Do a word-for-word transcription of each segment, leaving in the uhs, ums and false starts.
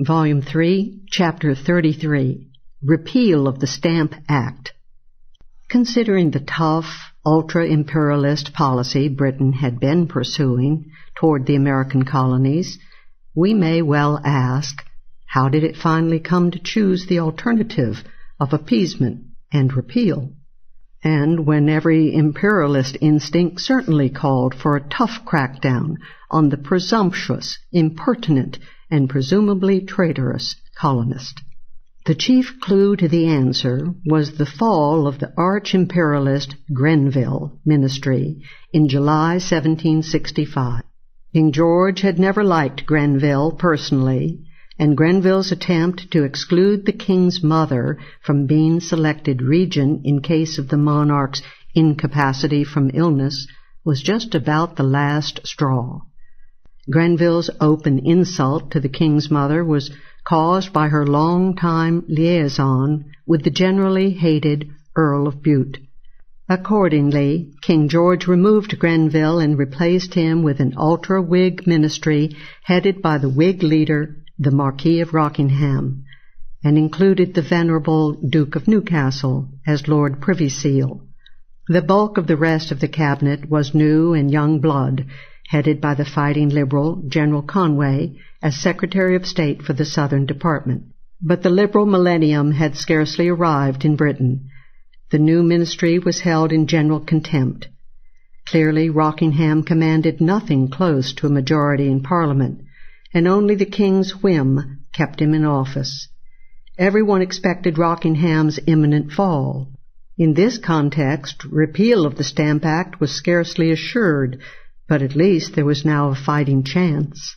Volume three, Chapter thirty-three, Repeal of the Stamp Act. Considering the tough, ultra-imperialist policy Britain had been pursuing toward the American colonies, we may well ask, how did it finally come to choose the alternative of appeasement and repeal? And when every imperialist instinct certainly called for a tough crackdown on the presumptuous, impertinent, and presumably traitorous colonist. The chief clue to the answer was the fall of the arch-imperialist Grenville ministry in July seventeen sixty-five. King George had never liked Grenville personally, and Grenville's attempt to exclude the king's mother from being selected regent in case of the monarch's incapacity from illness was just about the last straw. Grenville's open insult to the king's mother was caused by her long-time liaison with the generally hated Earl of Bute. Accordingly, King George removed Grenville and replaced him with an ultra-Whig ministry headed by the Whig leader, the Marquis of Rockingham, and included the venerable Duke of Newcastle as Lord Privy Seal. The bulk of the rest of the cabinet was new and young blood, headed by the fighting Liberal General Conway as Secretary of State for the Southern Department. But the Liberal millennium had scarcely arrived in Britain. The new ministry was held in general contempt. Clearly, Rockingham commanded nothing close to a majority in Parliament, and only the King's whim kept him in office. Everyone expected Rockingham's imminent fall. In this context, repeal of the Stamp Act was scarcely assured, but at least there was now a fighting chance.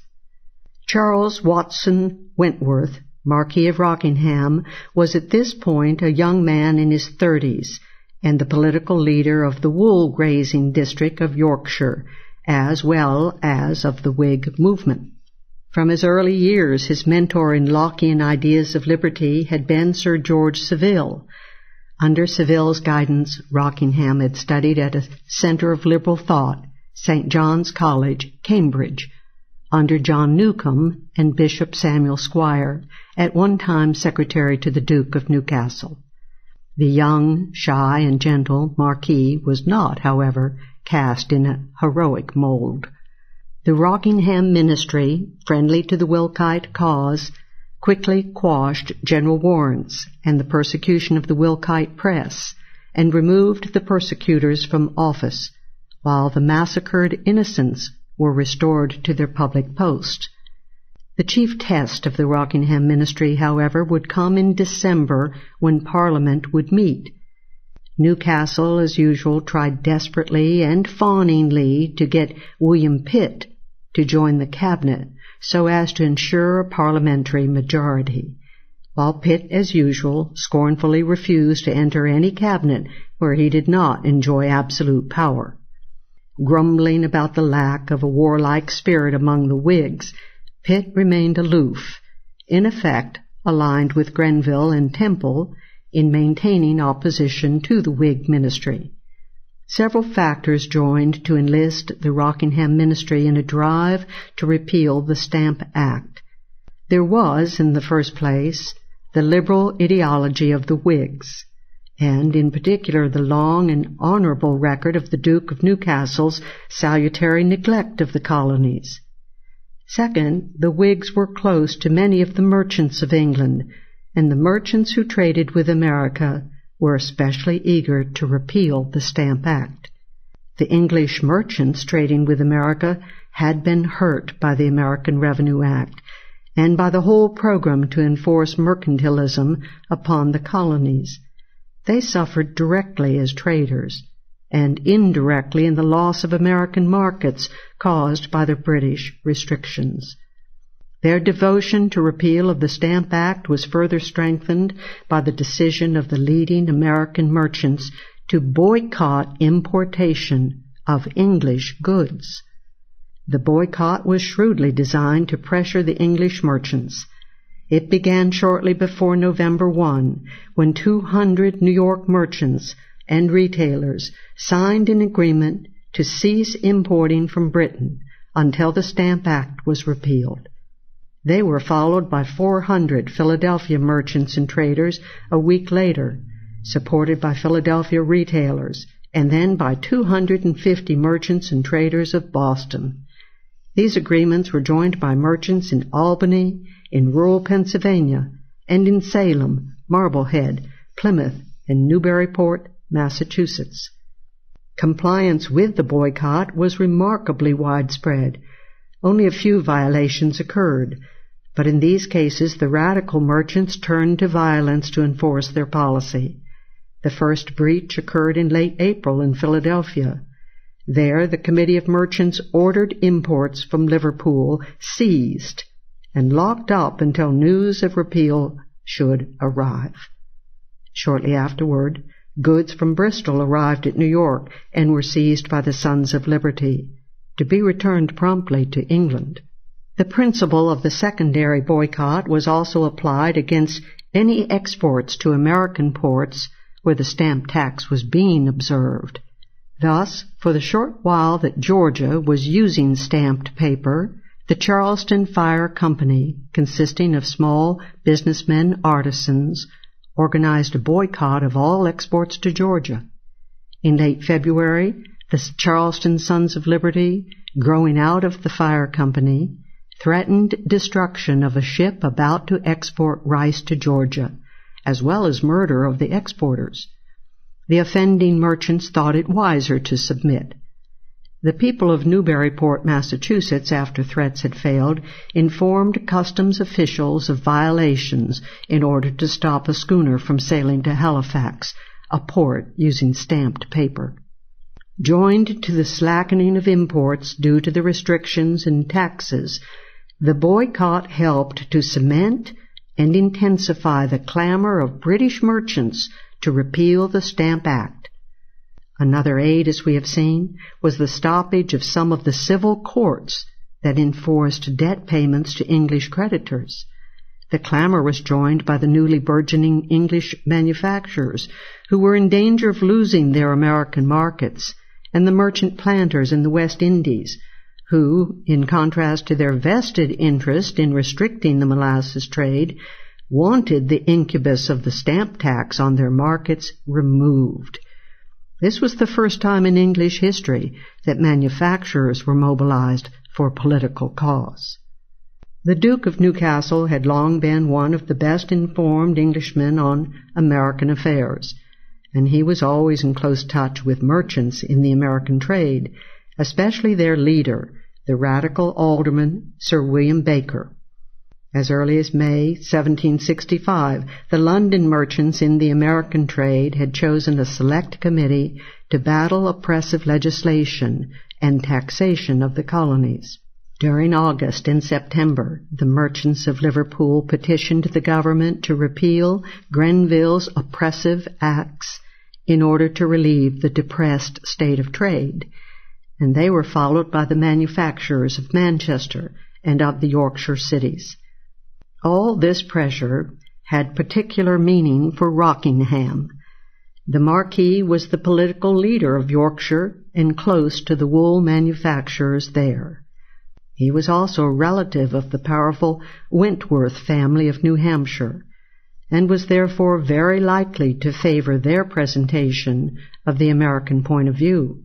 Charles Watson Wentworth, Marquis of Rockingham, was at this point a young man in his thirties, and the political leader of the wool-grazing district of Yorkshire, as well as of the Whig movement. From his early years, his mentor in Lockean ideas of liberty had been Sir George Savile. Under Savile's guidance, Rockingham had studied at a centre of liberal thought, Saint John's College, Cambridge, under John Newcombe and Bishop Samuel Squire, at one time secretary to the Duke of Newcastle. The young, shy, and gentle Marquis was not, however, cast in a heroic mould. The Rockingham ministry, friendly to the Wilkite cause, quickly quashed general warrants and the persecution of the Wilkite press, and removed the persecutors from office, while the massacred innocents were restored to their public post. The chief test of the Rockingham ministry, however, would come in December, when Parliament would meet. Newcastle, as usual, tried desperately and fawningly to get William Pitt to join the cabinet so as to ensure a parliamentary majority, while Pitt, as usual, scornfully refused to enter any cabinet where he did not enjoy absolute power. Grumbling about the lack of a warlike spirit among the Whigs, Pitt remained aloof, in effect aligned with Grenville and Temple in maintaining opposition to the Whig ministry. Several factors joined to enlist the Rockingham ministry in a drive to repeal the Stamp Act. There was, in the first place, the liberal ideology of the Whigs, and in particular the long and honorable record of the Duke of Newcastle's salutary neglect of the colonies. Second, the Whigs were close to many of the merchants of England, and the merchants who traded with America were especially eager to repeal the Stamp Act. The English merchants trading with America had been hurt by the American Revenue Act and by the whole program to enforce mercantilism upon the colonies. They suffered directly as traders, and indirectly in the loss of American markets caused by the British restrictions. Their devotion to repeal of the Stamp Act was further strengthened by the decision of the leading American merchants to boycott importation of English goods. The boycott was shrewdly designed to pressure the English merchants. It began shortly before November first, when two hundred New York merchants and retailers signed an agreement to cease importing from Britain until the Stamp Act was repealed. They were followed by four hundred Philadelphia merchants and traders a week later, supported by Philadelphia retailers, and then by two hundred fifty merchants and traders of Boston. These agreements were joined by merchants in Albany, in rural Pennsylvania, and in Salem, Marblehead, Plymouth, and Newburyport, Massachusetts. Compliance with the boycott was remarkably widespread. Only a few violations occurred, but in these cases the radical merchants turned to violence to enforce their policy. The first breach occurred in late April in Philadelphia. There the Committee of Merchants ordered imports from Liverpool seized and locked up until news of repeal should arrive. Shortly afterward, goods from Bristol arrived at New York and were seized by the Sons of Liberty, to be returned promptly to England. The principle of the secondary boycott was also applied against any exports to American ports where the stamp tax was being observed. Thus, for the short while that Georgia was using stamped paper, the Charleston Fire Company, consisting of small businessmen artisans, organized a boycott of all exports to Georgia. In late February, the Charleston Sons of Liberty, growing out of the Fire Company, threatened destruction of a ship about to export rice to Georgia, as well as murder of the exporters. The offending merchants thought it wiser to submit. The people of Newburyport, Massachusetts, after threats had failed, informed customs officials of violations in order to stop a schooner from sailing to Halifax, a port using stamped paper. Joined to the slackening of imports due to the restrictions and taxes, the boycott helped to cement and intensify the clamor of British merchants to repeal the Stamp Act. Another aid, as we have seen, was the stoppage of some of the civil courts that enforced debt payments to English creditors. The clamor was joined by the newly burgeoning English manufacturers, who were in danger of losing their American markets, and the merchant planters in the West Indies, who, in contrast to their vested interest in restricting the molasses trade, wanted the incubus of the stamp tax on their markets removed. This was the first time in English history that manufacturers were mobilized for a political cause. The Duke of Newcastle had long been one of the best informed Englishmen on American affairs, and he was always in close touch with merchants in the American trade, especially their leader, the radical alderman Sir William Baker. As early as May seventeen sixty-five, the London merchants in the American trade had chosen a select committee to battle oppressive legislation and taxation of the colonies. During August and September, the merchants of Liverpool petitioned the government to repeal Grenville's oppressive acts in order to relieve the depressed state of trade, and they were followed by the manufacturers of Manchester and of the Yorkshire cities. All this pressure had particular meaning for Rockingham. The Marquis was the political leader of Yorkshire and close to the wool manufacturers there. He was also a relative of the powerful Wentworth family of New Hampshire, and was therefore very likely to favor their presentation of the American point of view.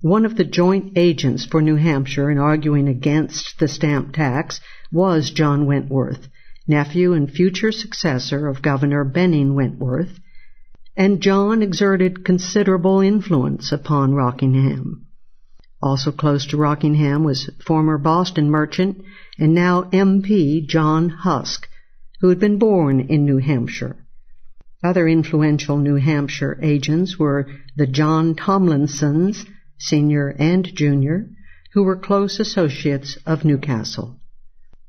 One of the joint agents for New Hampshire in arguing against the stamp tax was John Wentworth, nephew and future successor of Governor Benning Wentworth, and John exerted considerable influence upon Rockingham. Also close to Rockingham was former Boston merchant and now M P John Husk, who had been born in New Hampshire. Other influential New Hampshire agents were the John Tomlinsons, Senior and Junior, who were close associates of Newcastle.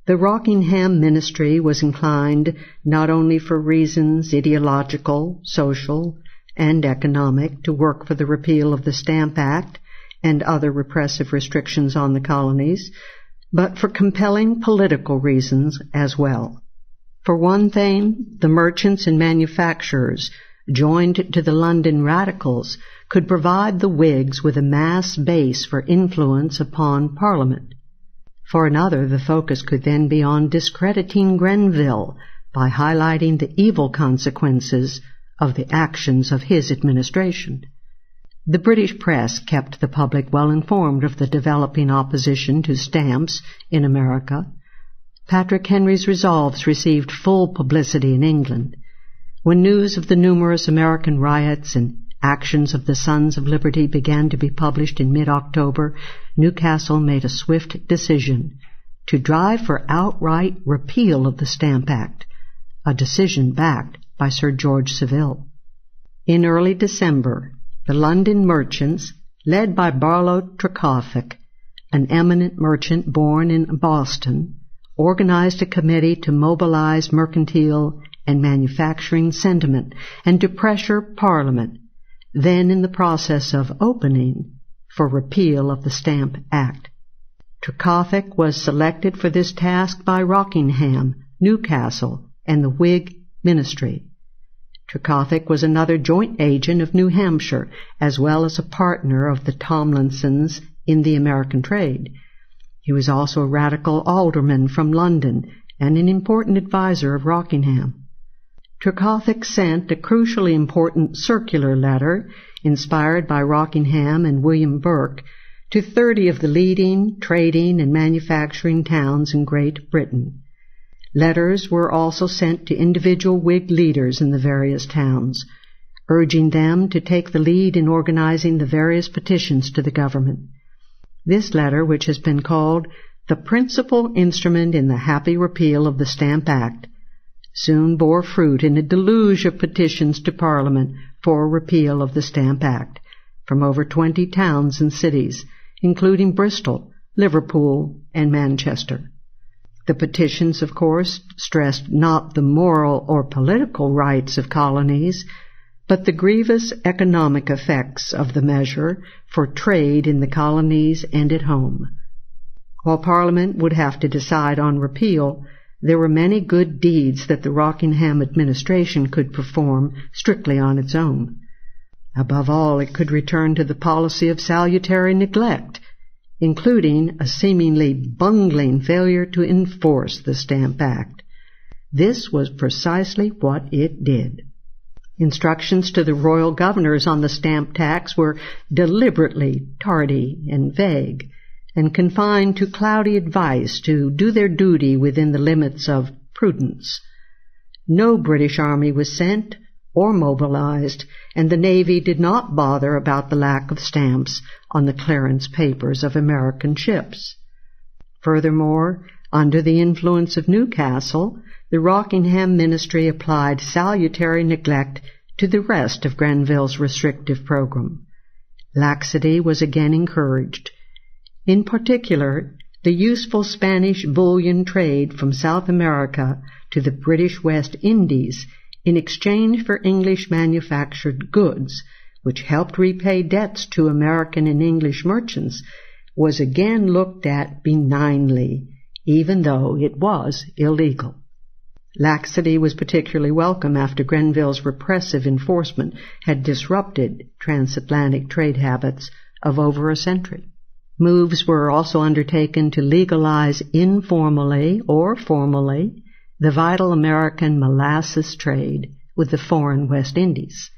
The Rockingham ministry was inclined, not only for reasons ideological, social, and economic, to work for the repeal of the Stamp Act and other repressive restrictions on the colonies, but for compelling political reasons as well. For one thing, the merchants and manufacturers joined to the London radicals, could provide the Whigs with a mass base for influence upon Parliament. For another, the focus could then be on discrediting Grenville by highlighting the evil consequences of the actions of his administration. The British press kept the public well informed of the developing opposition to stamps in America. Patrick Henry's resolves received full publicity in England. When news of the numerous American riots and actions of the Sons of Liberty began to be published in mid-October, Newcastle made a swift decision to drive for outright repeal of the Stamp Act, a decision backed by Sir George Savile. In early December, the London merchants, led by Barlow Trecothick, an eminent merchant born in Boston, organized a committee to mobilize mercantile and manufacturing sentiment and to pressure Parliament, then in the process of opening, for repeal of the Stamp Act. Trecothick was selected for this task by Rockingham, Newcastle, and the Whig ministry. Trecothick was another joint agent of New Hampshire, as well as a partner of the Tomlinsons in the American trade. He was also a radical alderman from London and an important adviser of Rockingham. Trecothick sent a crucially important circular letter, inspired by Rockingham and William Burke, to thirty of the leading trading and manufacturing towns in Great Britain. Letters were also sent to individual Whig leaders in the various towns, urging them to take the lead in organizing the various petitions to the government. This letter, which has been called the principal instrument in the happy repeal of the Stamp Act, soon bore fruit in a deluge of petitions to Parliament for repeal of the Stamp Act from over twenty towns and cities, including Bristol, Liverpool, and Manchester. The petitions, of course, stressed not the moral or political rights of colonies, but the grievous economic effects of the measure for trade in the colonies and at home. While Parliament would have to decide on repeal, there were many good deeds that the Rockingham administration could perform strictly on its own. Above all, it could return to the policy of salutary neglect, including a seemingly bungling failure to enforce the Stamp Act. This was precisely what it did. Instructions to the royal governors on the stamp tax were deliberately tardy and vague, and confined to cloudy advice to do their duty within the limits of prudence. No British army was sent or mobilized, and the Navy did not bother about the lack of stamps on the clearance papers of American ships. Furthermore, under the influence of Newcastle, the Rockingham ministry applied salutary neglect to the rest of Grenville's restrictive program. Laxity was again encouraged. In particular, the useful Spanish bullion trade from South America to the British West Indies in exchange for English manufactured goods, which helped repay debts to American and English merchants, was again looked at benignly, even though it was illegal. Laxity was particularly welcome after Grenville's repressive enforcement had disrupted transatlantic trade habits of over a century. Moves were also undertaken to legalize informally or formally the vital American molasses trade with the foreign West Indies.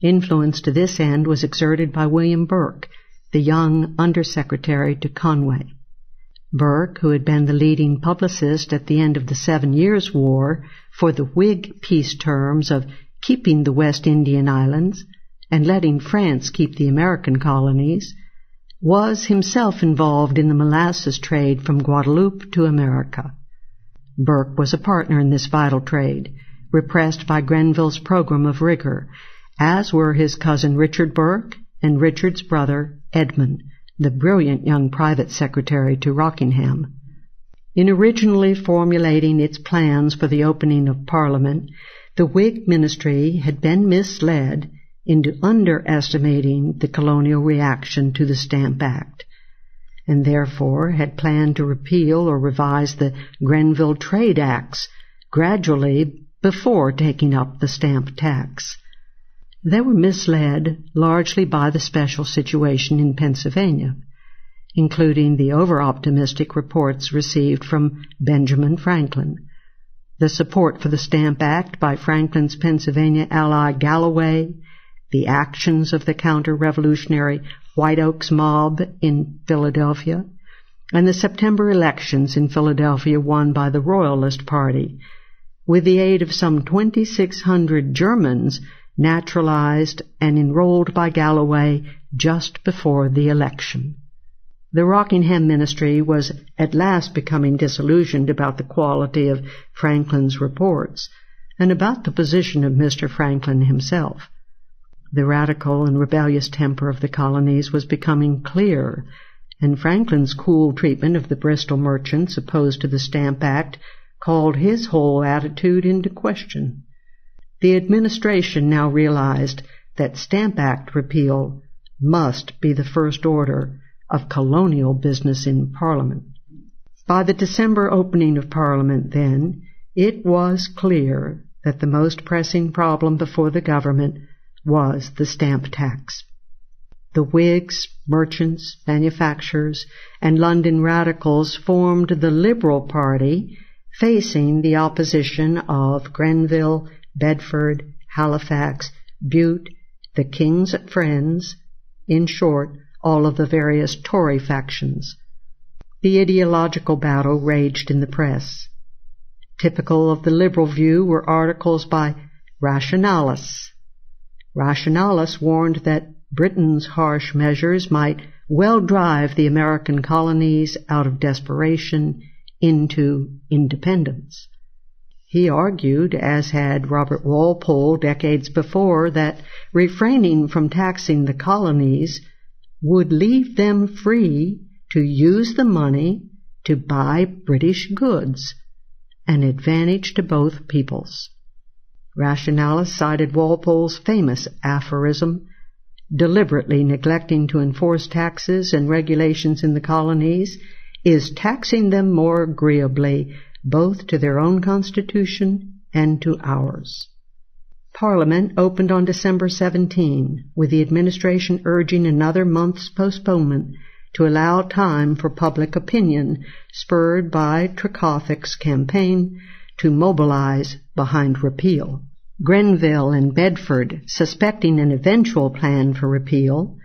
Influence to this end was exerted by William Burke, the young Undersecretary to Conway. Burke, who had been the leading publicist at the end of the Seven Years' War for the Whig peace terms of keeping the West Indian Islands and letting France keep the American colonies, was himself involved in the molasses trade from Guadeloupe to America. Burke was a partner in this vital trade, repressed by Grenville's program of rigor, as were his cousin Richard Burke and Richard's brother Edmund, the brilliant young private secretary to Rockingham. In originally formulating its plans for the opening of Parliament, the Whig ministry had been misled into underestimating the colonial reaction to the Stamp Act, and therefore had planned to repeal or revise the Grenville Trade Acts gradually before taking up the stamp tax. They were misled largely by the special situation in Pennsylvania. including the over-optimistic reports received from Benjamin Franklin, the support for the Stamp Act by Franklin's Pennsylvania ally Galloway, the actions of the counter-revolutionary White Oaks mob in Philadelphia, and the September elections in Philadelphia won by the Royalist Party, with the aid of some twenty-six hundred Germans naturalized and enrolled by Galloway just before the election. The Rockingham ministry was at last becoming disillusioned about the quality of Franklin's reports and about the position of Mister Franklin himself. The radical and rebellious temper of the colonies was becoming clear, and Franklin's cool treatment of the Bristol merchants opposed to the Stamp Act called his whole attitude into question. The administration now realized that Stamp Act repeal must be the first order of colonial business in Parliament. By the December opening of Parliament, then, it was clear that the most pressing problem before the government was the stamp tax. The Whigs, merchants, manufacturers, and London radicals formed the Liberal Party, facing the opposition of Grenville, Bedford, Halifax, Bute, the King's Friends, in short, all of the various Tory factions. The ideological battle raged in the press. Typical of the liberal view were articles by Rationalis. Rationalis warned that Britain's harsh measures might well drive the American colonies out of desperation into independence. He argued, as had Robert Walpole decades before, that refraining from taxing the colonies would leave them free to use the money to buy British goods, an advantage to both peoples. Rationalis cited Walpole's famous aphorism, deliberately neglecting to enforce taxes and regulations in the colonies is taxing them more agreeably both to their own constitution and to ours. Parliament opened on December seventeenth, with the administration urging another month's postponement to allow time for public opinion, spurred by Trecothick's campaign to mobilize behind repeal. Grenville and Bedford, suspecting an eventual plan for repeal,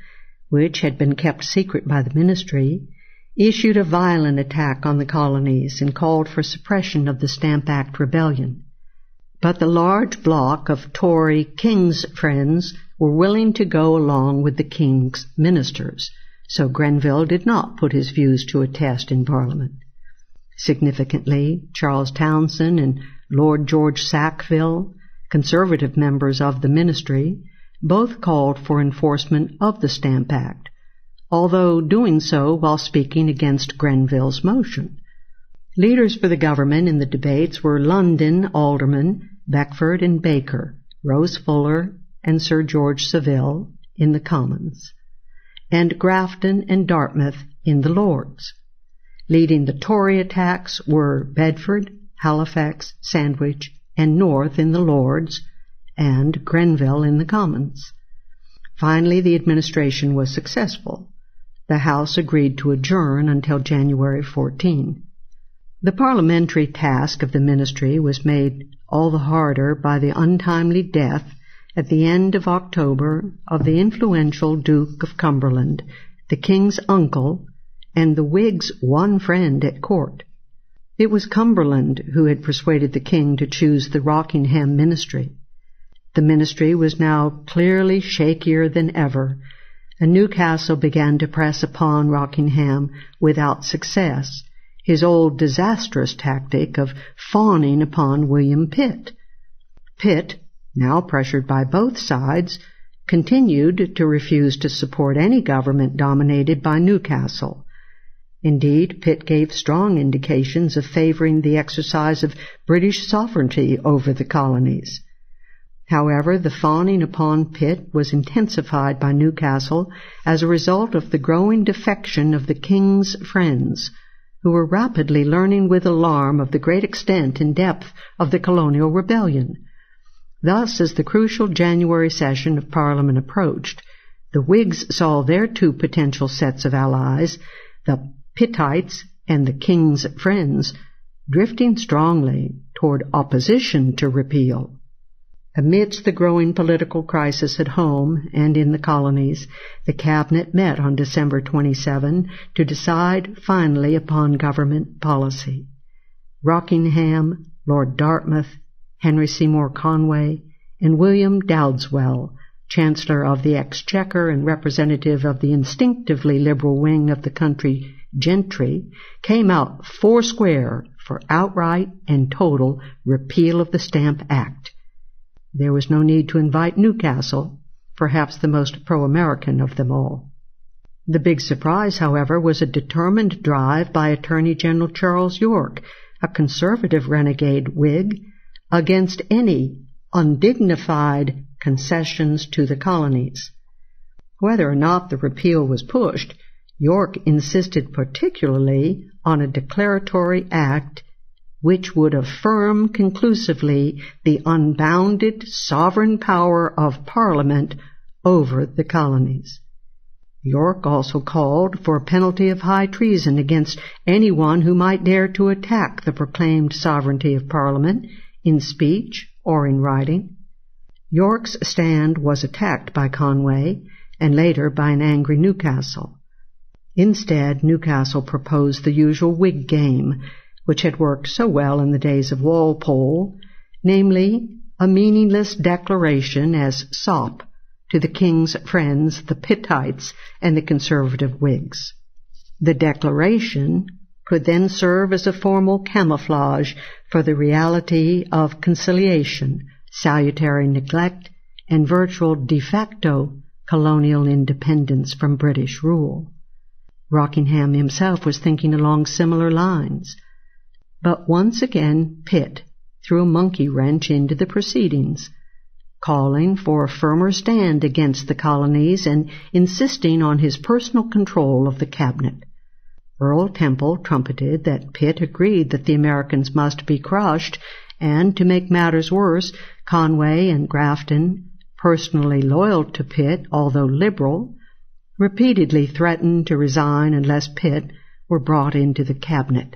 which had been kept secret by the ministry, issued a violent attack on the colonies and called for suppression of the Stamp Act rebellion. But the large bloc of Tory King's Friends were willing to go along with the King's ministers, so Grenville did not put his views to a test in Parliament. Significantly, Charles Townshend and Lord George Savile, Conservative members of the ministry, both called for enforcement of the Stamp Act, although doing so while speaking against Grenville's motion. Leaders for the government in the debates were London Aldermen Beckford and Baker, Rose Fuller, and Sir George Savile in the Commons, and Grafton and Dartmouth in the Lords. Leading the Tory attacks were Bedford, Halifax, Sandwich, and North in the Lords, and Grenville in the Commons. Finally, the administration was successful. The House agreed to adjourn until January fourteenth. The parliamentary task of the ministry was made all the harder by the untimely death at the end of October of the influential Duke of Cumberland, the King's uncle, and the Whigs' one friend at court. It was Cumberland who had persuaded the King to choose the Rockingham ministry. The ministry was now clearly shakier than ever, and Newcastle began to press upon Rockingham without success his old disastrous tactic of fawning upon William Pitt. Pitt, now pressured by both sides, continued to refuse to support any government dominated by Newcastle. Indeed, Pitt gave strong indications of favoring the exercise of British sovereignty over the colonies. However, the fawning upon Pitt was intensified by Newcastle as a result of the growing defection of the King's Friends, who were rapidly learning with alarm of the great extent and depth of the colonial rebellion. Thus, as the crucial January session of Parliament approached, the Whigs saw their two potential sets of allies the Pittites and the king's friends, drifting strongly toward opposition to repeal. Amidst the growing political crisis at home and in the colonies, the Cabinet met on December twenty-seventh to decide finally upon government policy. Rockingham, Lord Dartmouth, Henry Seymour Conway, and William Dowdeswell, Chancellor of the Exchequer and representative of the instinctively liberal wing of the country gentry, came out foursquare for outright and total repeal of the Stamp Act. There was no need to invite Newcastle, perhaps the most pro-American of them all. The big surprise, however, was a determined drive by Attorney General Charles Yorke, a conservative renegade Whig, against any undignified concessions to the colonies. Whether or not the repeal was pushed, Yorke insisted particularly on a declaratory act which would affirm conclusively the unbounded sovereign power of Parliament over the colonies. Yorke also called for a penalty of high treason against anyone who might dare to attack the proclaimed sovereignty of Parliament in speech or in writing. Yorke's stand was attacked by Conway and later by an angry Newcastle. Instead, Newcastle proposed the usual Whig game, which had worked so well in the days of Walpole, namely a meaningless declaration as sop to the king's friends, the Pittites and the conservative Whigs. The declaration could then serve as a formal camouflage for the reality of conciliation, salutary neglect, and virtual de facto colonial independence from British rule. Rockingham himself was thinking along similar lines. But once again Pitt threw a monkey wrench into the proceedings, calling for a firmer stand against the colonies and insisting on his personal control of the cabinet. Earl Temple trumpeted that Pitt agreed that the Americans must be crushed, and, to make matters worse, Conway and Grafton, personally loyal to Pitt, although liberal, repeatedly threatened to resign unless Pitt were brought into the cabinet.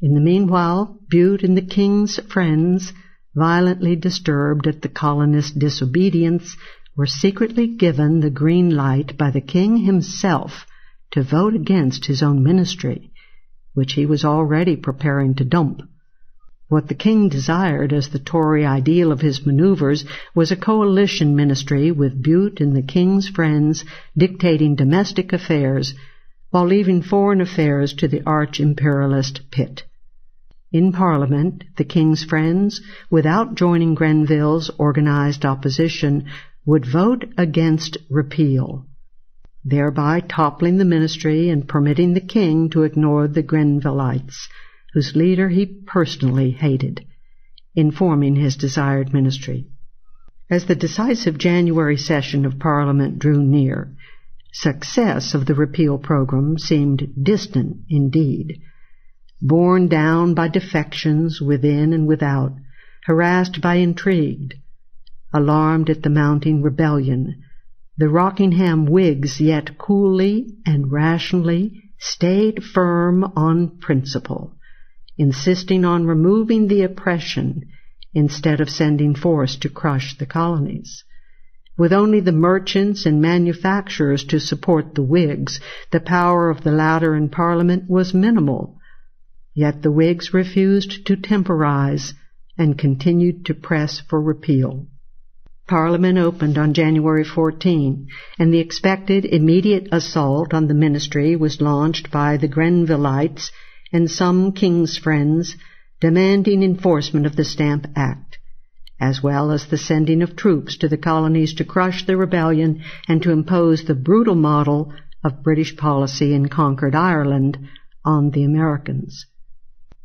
In the meanwhile, Bute and the king's friends, violently disturbed at the colonists' disobedience, were secretly given the green light by the king himself to vote against his own ministry, which he was already preparing to dump. What the king desired as the Tory ideal of his maneuvers was a coalition ministry with Bute and the king's friends dictating domestic affairs while leaving foreign affairs to the arch-imperialist Pitt. In Parliament, the king's friends, without joining Grenville's organized opposition, would vote against repeal, thereby toppling the ministry and permitting the king to ignore the Grenvillites, whose leader he personally hated, in forming his desired ministry. As the decisive January session of Parliament drew near, success of the repeal program seemed distant indeed. Borne down by defections within and without, harassed by intrigue, alarmed at the mounting rebellion, the Rockingham Whigs yet coolly and rationally stayed firm on principle, insisting on removing the oppression instead of sending force to crush the colonies. With only the merchants and manufacturers to support the Whigs, the power of the latter in Parliament was minimal. Yet the Whigs refused to temporize and continued to press for repeal. Parliament opened on January fourteenth, and the expected immediate assault on the ministry was launched by the Grenvillites and some king's friends, demanding enforcement of the Stamp Act, as well as the sending of troops to the colonies to crush the rebellion and to impose the brutal model of British policy in conquered Ireland on the Americans.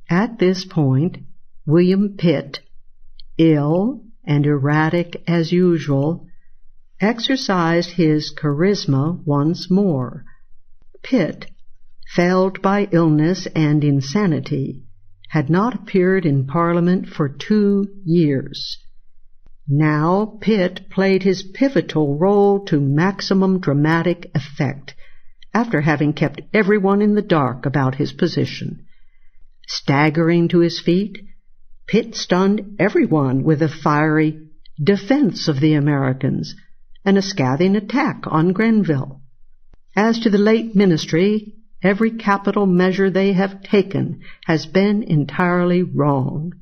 At this point, William Pitt, ill and erratic as usual, exercised his charisma once more. Pitt, felled by illness and insanity, had not appeared in Parliament for two years. Now Pitt played his pivotal role to maximum dramatic effect, after having kept everyone in the dark about his position. Staggering to his feet, Pitt stunned everyone with a fiery defense of the Americans and a scathing attack on Grenville. As to the late ministry, every capital measure they have taken has been entirely wrong.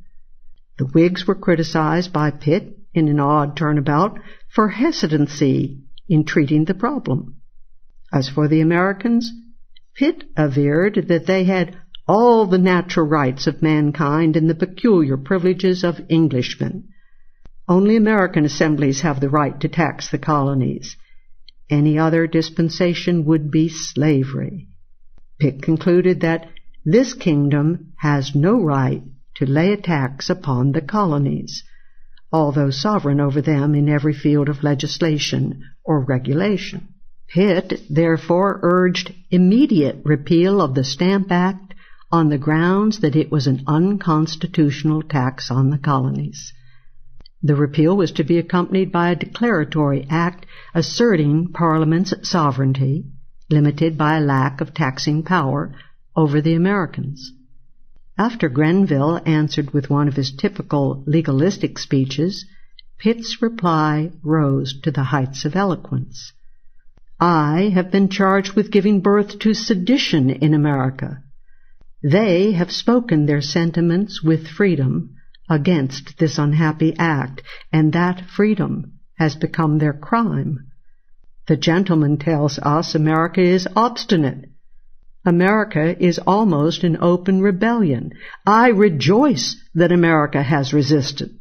The Whigs were criticized by Pitt in an odd turnabout for hesitancy in treating the problem. As for the Americans, Pitt averred that they had all the natural rights of mankind and the peculiar privileges of Englishmen. Only American assemblies have the right to tax the colonies. Any other dispensation would be slavery. Pitt concluded that this kingdom has no right to lay a tax upon the colonies, although sovereign over them in every field of legislation or regulation. Pitt, therefore, urged immediate repeal of the Stamp Act on the grounds that it was an unconstitutional tax on the colonies. The repeal was to be accompanied by a declaratory act asserting Parliament's sovereignty, limited by a lack of taxing power over the Americans. After Grenville answered with one of his typical legalistic speeches, Pitt's reply rose to the heights of eloquence. I have been charged with giving birth to sedition in America. They have spoken their sentiments with freedom against this unhappy act, and that freedom has become their crime. The gentleman tells us America is obstinate. America is almost an open rebellion. I rejoice that America has resisted.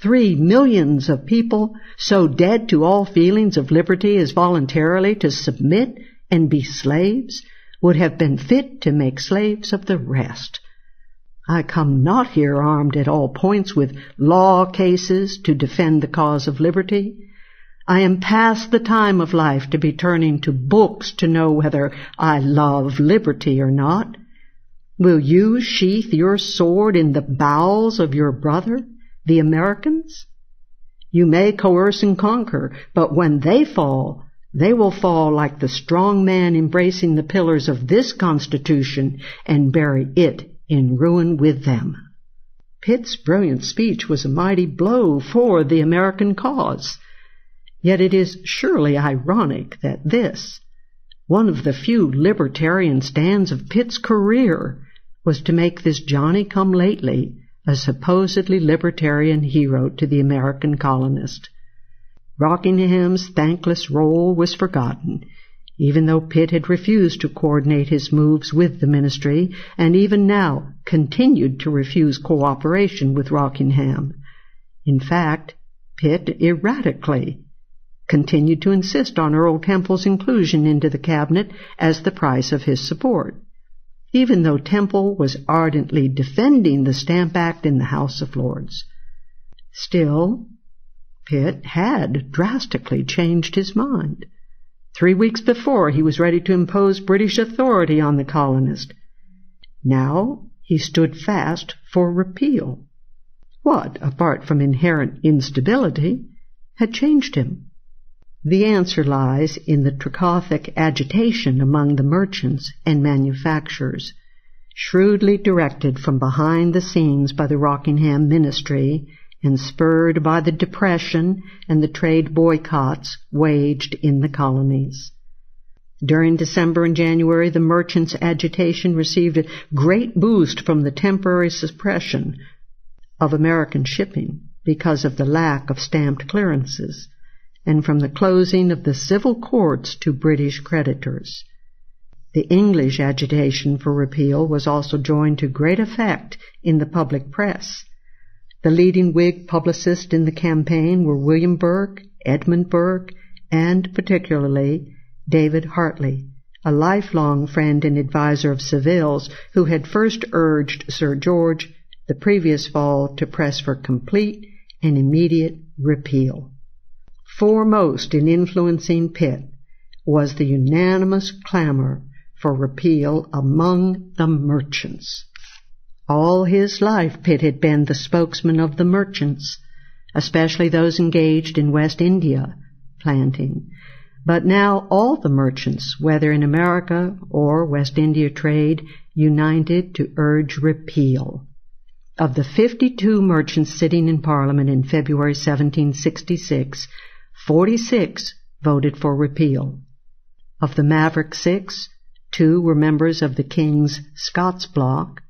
Three millions of people, so dead to all feelings of liberty as voluntarily to submit and be slaves, would have been fit to make slaves of the rest. I come not here armed at all points with law cases to defend the cause of liberty. I am past the time of life to be turning to books to know whether I love liberty or not. Will you sheath your sword in the bowels of your brother, the Americans? You may coerce and conquer, but when they fall, they will fall like the strong man embracing the pillars of this Constitution and bury it in ruin with them. Pitt's brilliant speech was a mighty blow for the American cause. Yet it is surely ironic that this, one of the few libertarian stands of Pitt's career, was to make this Johnny-come-lately a supposedly libertarian hero to the American colonist. Rockingham's thankless role was forgotten, even though Pitt had refused to coordinate his moves with the ministry, and even now continued to refuse cooperation with Rockingham. In fact, Pitt erratically continued to insist on Earl Temple's inclusion into the cabinet as the price of his support, even though Temple was ardently defending the Stamp Act in the House of Lords. Still, Pitt had drastically changed his mind. Three weeks before, he was ready to impose British authority on the colonist. Now he stood fast for repeal. What, apart from inherent instability, had changed him? The answer lies in the Trecothick agitation among the merchants and manufacturers, shrewdly directed from behind the scenes by the Rockingham ministry and spurred by the Depression and the trade boycotts waged in the colonies. During December and January, the merchants' agitation received a great boost from the temporary suppression of American shipping because of the lack of stamped clearances, and from the closing of the civil courts to British creditors. The English agitation for repeal was also joined to great effect in the public press. The leading Whig publicists in the campaign were William Burke, Edmund Burke, and particularly David Hartley, a lifelong friend and adviser of Savile's, who had first urged Sir George the previous fall to press for complete and immediate repeal. Foremost in influencing Pitt was the unanimous clamor for repeal among the merchants. All his life Pitt had been the spokesman of the merchants, especially those engaged in West India planting. But now all the merchants, whether in America or West India trade, united to urge repeal. Of the fifty-two merchants sitting in Parliament in February seventeen sixty-six, forty-six voted for repeal. Of the Maverick Six, two were members of the King's Scots Bloc,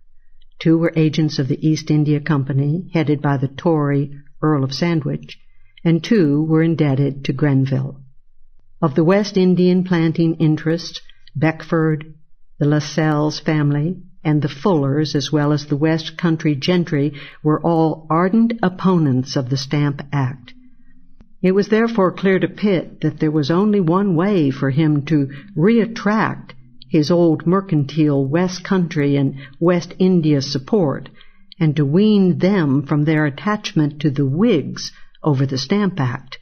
two were agents of the East India Company, headed by the Tory Earl of Sandwich, and two were indebted to Grenville. Of the West Indian planting interests, Beckford, the Lascelles family, and the Fullers, as well as the West Country gentry, were all ardent opponents of the Stamp Act. It was therefore clear to Pitt that there was only one way for him to reattract his old mercantile West Country and West India support, and to wean them from their attachment to the Whigs over the Stamp Act.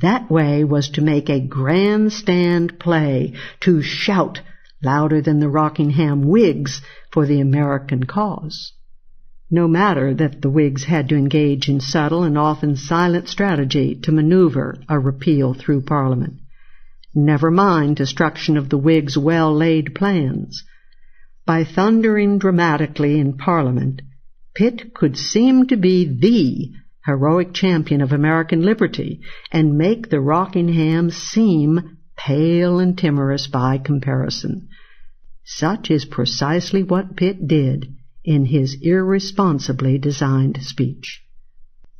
That way was to make a grandstand play, to shout louder than the Rockingham Whigs for the American cause. No matter that the Whigs had to engage in subtle and often silent strategy to maneuver a repeal through Parliament. Never mind destruction of the Whigs' well-laid plans. By thundering dramatically in Parliament, Pitt could seem to be the heroic champion of American liberty and make the Rockinghams seem pale and timorous by comparison. Such is precisely what Pitt did in his irresponsibly designed speech.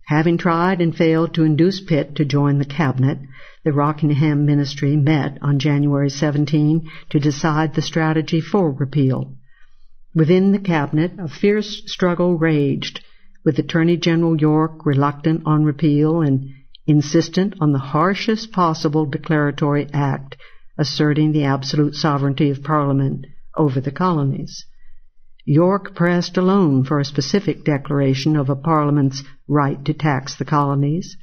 Having tried and failed to induce Pitt to join the cabinet, the Rockingham ministry met on January seventeenth to decide the strategy for repeal. Within the cabinet, a fierce struggle raged, with Attorney General Yorke reluctant on repeal and insistent on the harshest possible declaratory act asserting the absolute sovereignty of Parliament over the colonies. Yorke pressed alone for a specific declaration of a Parliament's right to tax the colonies,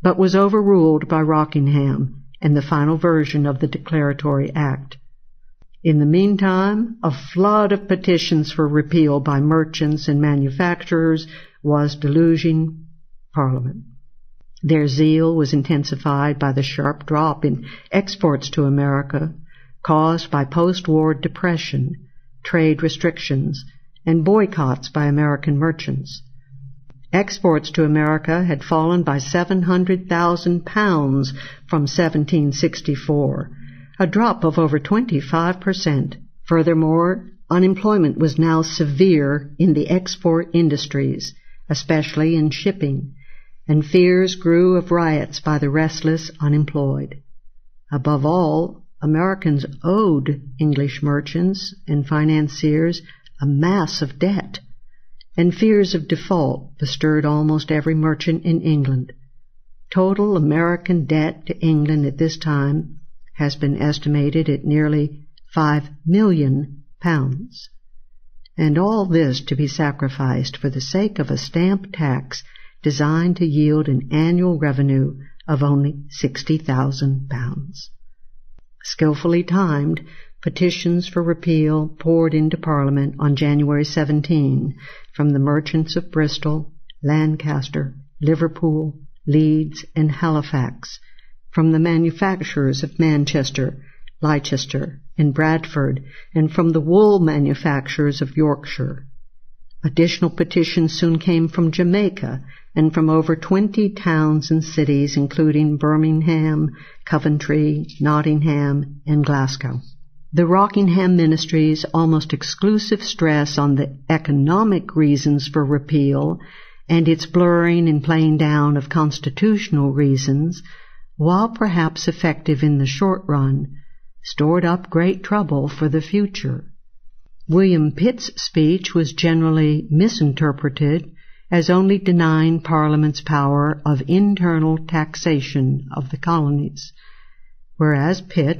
but was overruled by Rockingham and the final version of the Declaratory Act. In the meantime, a flood of petitions for repeal by merchants and manufacturers was deluging Parliament. Their zeal was intensified by the sharp drop in exports to America caused by post-war depression, trade restrictions, and boycotts by American merchants. Exports to America had fallen by seven hundred thousand pounds from seventeen sixty-four, a drop of over twenty-five percent. Furthermore, unemployment was now severe in the export industries, especially in shipping, and fears grew of riots by the restless unemployed. Above all, Americans owed English merchants and financiers a mass of debt, and fears of default bestirred almost every merchant in England. Total American debt to England at this time has been estimated at nearly five million pounds. And all this to be sacrificed for the sake of a stamp tax designed to yield an annual revenue of only sixty thousand pounds. Skillfully timed, petitions for repeal poured into Parliament on January seventeenth from the merchants of Bristol, Lancaster, Liverpool, Leeds, and Halifax, from the manufacturers of Manchester, Leicester, and Bradford, and from the wool manufacturers of Yorkshire. Additional petitions soon came from Jamaica and from over twenty towns and cities, including Birmingham, Coventry, Nottingham, and Glasgow. The Rockingham ministry's almost exclusive stress on the economic reasons for repeal and its blurring and playing down of constitutional reasons, while perhaps effective in the short run, stored up great trouble for the future. William Pitt's speech was generally misinterpreted as only denying Parliament's power of internal taxation of the colonies, whereas Pitt,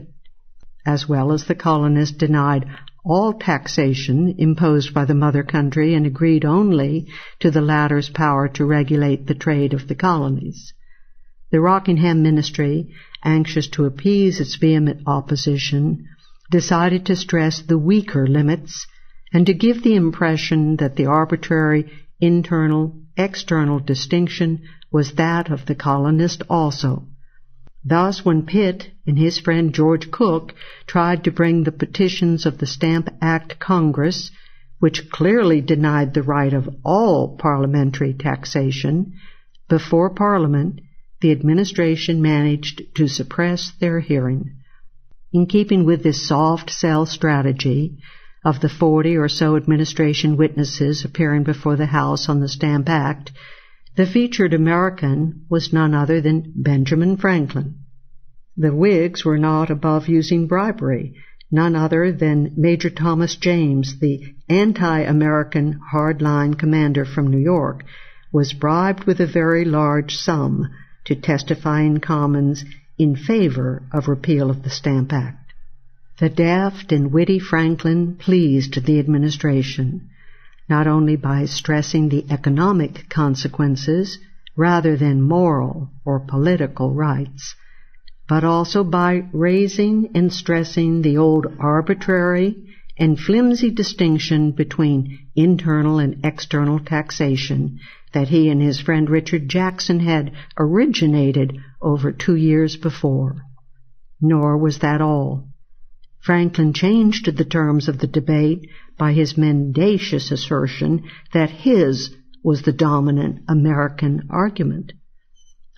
as well as the colonists, denied all taxation imposed by the mother country and agreed only to the latter's power to regulate the trade of the colonies. The Rockingham ministry, anxious to appease its vehement opposition, decided to stress the weaker limits and to give the impression that the arbitrary internal-external distinction was that of the colonist also. Thus, when Pitt and his friend George Cook tried to bring the petitions of the Stamp Act Congress, which clearly denied the right of all parliamentary taxation, before Parliament, the administration managed to suppress their hearing. In keeping with this soft sell strategy, of the forty or so administration witnesses appearing before the House on the Stamp Act, the featured American was none other than Benjamin Franklin. The Whigs were not above using bribery, none other than Major Thomas James, the anti-American hardline commander from New York, was bribed with a very large sum to testify in Commons in favor of repeal of the Stamp Act. The daft and witty Franklin pleased the administration, not only by stressing the economic consequences rather than moral or political rights, but also by raising and stressing the old arbitrary and flimsy distinction between internal and external taxation that he and his friend Richard Jackson had originated over two years before. Nor was that all. Franklin changed the terms of the debate by his mendacious assertion that his was the dominant American argument.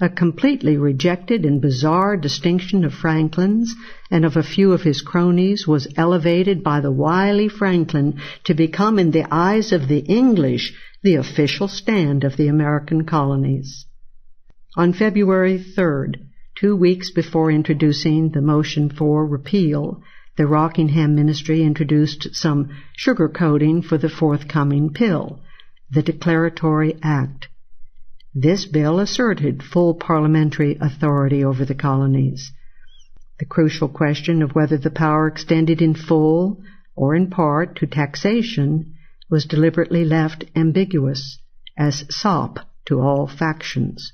A completely rejected and bizarre distinction of Franklin's and of a few of his cronies was elevated by the wily Franklin to become, in the eyes of the English, the official stand of the American colonies. On February third, two weeks before introducing the motion for repeal, the Rockingham Ministry introduced some sugar-coating for the forthcoming bill, the Declaratory Act. This bill asserted full parliamentary authority over the colonies. The crucial question of whether the power extended in full or in part to taxation was deliberately left ambiguous, as sop to all factions.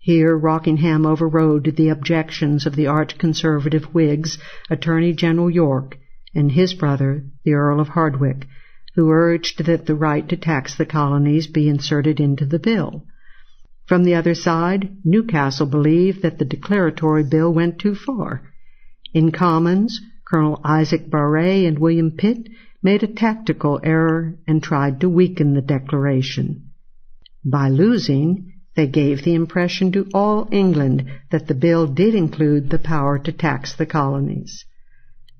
Here Rockingham overrode the objections of the arch-conservative Whigs, Attorney General Yorke, and his brother, the Earl of Hardwicke, who urged that the right to tax the colonies be inserted into the bill. From the other side, Newcastle believed that the declaratory bill went too far. In Commons, Colonel Isaac Barré and William Pitt made a tactical error and tried to weaken the declaration. By losing, they gave the impression to all England that the bill did include the power to tax the colonies.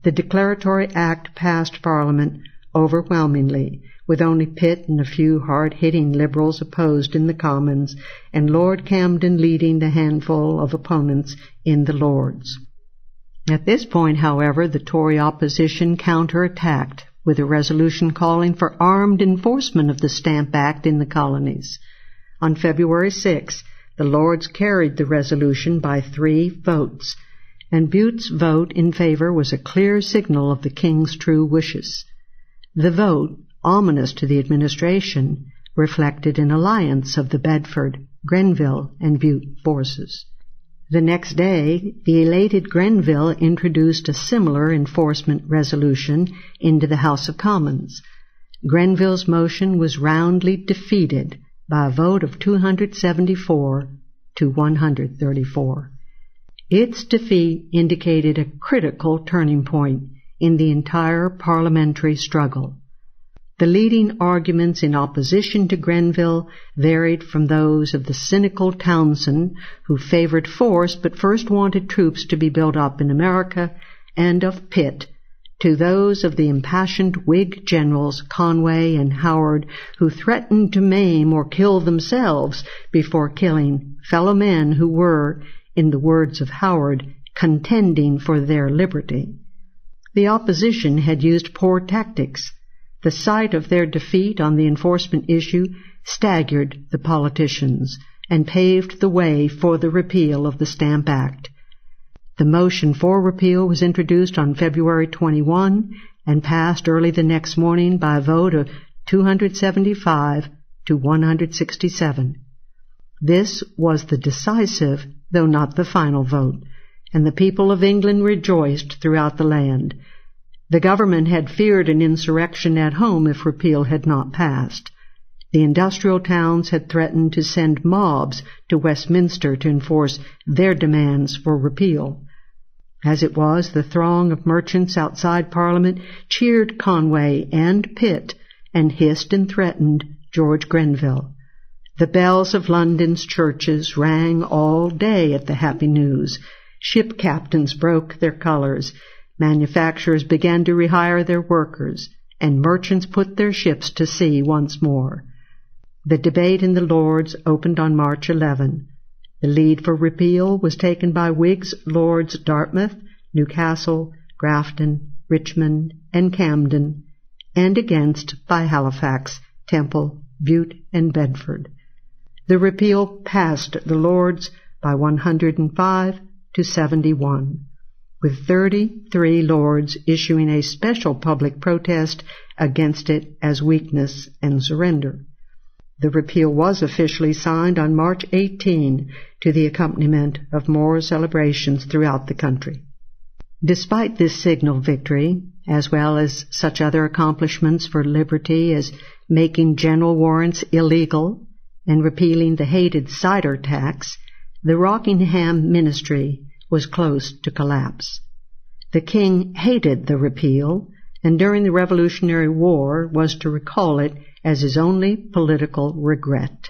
The Declaratory Act passed Parliament overwhelmingly, with only Pitt and a few hard-hitting liberals opposed in the Commons, and Lord Camden leading the handful of opponents in the Lords. At this point, however, the Tory opposition counterattacked with a resolution calling for armed enforcement of the Stamp Act in the colonies. On February sixth, the Lords carried the resolution by three votes, and Bute's vote in favor was a clear signal of the King's true wishes. The vote, ominous to the administration, reflected an alliance of the Bedford, Grenville, and Bute forces. The next day, the elated Grenville introduced a similar enforcement resolution into the House of Commons. Grenville's motion was roundly defeated by a vote of two hundred seventy-four to one hundred thirty-four. Its defeat indicated a critical turning point in the entire parliamentary struggle. The leading arguments in opposition to Grenville varied from those of the cynical Townshend, who favored force but first wanted troops to be built up in America, and of Pitt, to those of the impassioned Whig generals Conway and Howard, who threatened to maim or kill themselves before killing fellow men who were, in the words of Howard, contending for their liberty. The opposition had used poor tactics. The sight of their defeat on the enforcement issue staggered the politicians and paved the way for the repeal of the Stamp Act. The motion for repeal was introduced on February twenty-first and passed early the next morning by a vote of two hundred seventy-five to one hundred sixty-seven. This was the decisive, though not the final vote, and the people of England rejoiced throughout the land. The government had feared an insurrection at home if repeal had not passed. the industrial towns had threatened to send mobs to Westminster to enforce their demands for repeal. As it was, the throng of merchants outside Parliament cheered Conway and Pitt and hissed and threatened George Grenville. The bells of London's churches rang all day at the happy news. Ship captains broke their colors, manufacturers began to rehire their workers, and merchants put their ships to sea once more. The debate in the Lords opened on March eleventh. The lead for repeal was taken by Whigs Lords Dartmouth, Newcastle, Grafton, Richmond, and Camden, and against by Halifax, Temple, Bute, and Bedford. The repeal passed the Lords by one hundred five to seventy-one, with thirty-three Lords issuing a special public protest against it as weakness and surrender. The repeal was officially signed on March eighteenth to the accompaniment of more celebrations throughout the country. Despite this signal victory, as well as such other accomplishments for liberty as making general warrants illegal and repealing the hated cider tax, the Rockingham ministry was close to collapse. The king hated the repeal, and during the Revolutionary War was to recall it as his only political regret.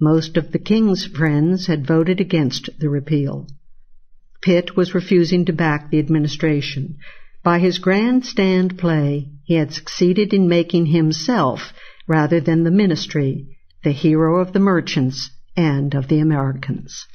Most of the king's friends had voted against the repeal. Pitt was refusing to back the administration. By his grandstand play, he had succeeded in making himself, rather than the ministry, the hero of the merchants and of the Americans.